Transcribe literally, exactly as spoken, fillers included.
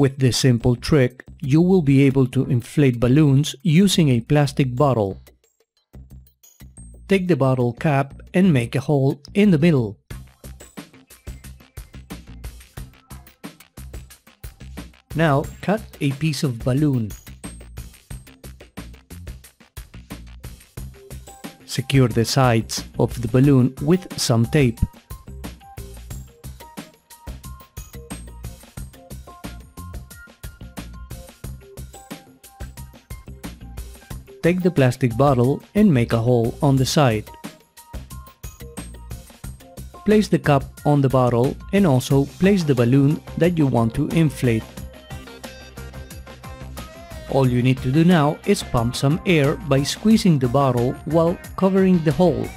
With this simple trick, you will be able to inflate balloons using a plastic bottle. Take the bottle cap and make a hole in the middle. Now cut a piece of balloon. Secure the sides of the balloon with some tape. Take the plastic bottle and make a hole on the side. Place the cup on the bottle and also place the balloon that you want to inflate. All you need to do now is pump some air by squeezing the bottle while covering the hole.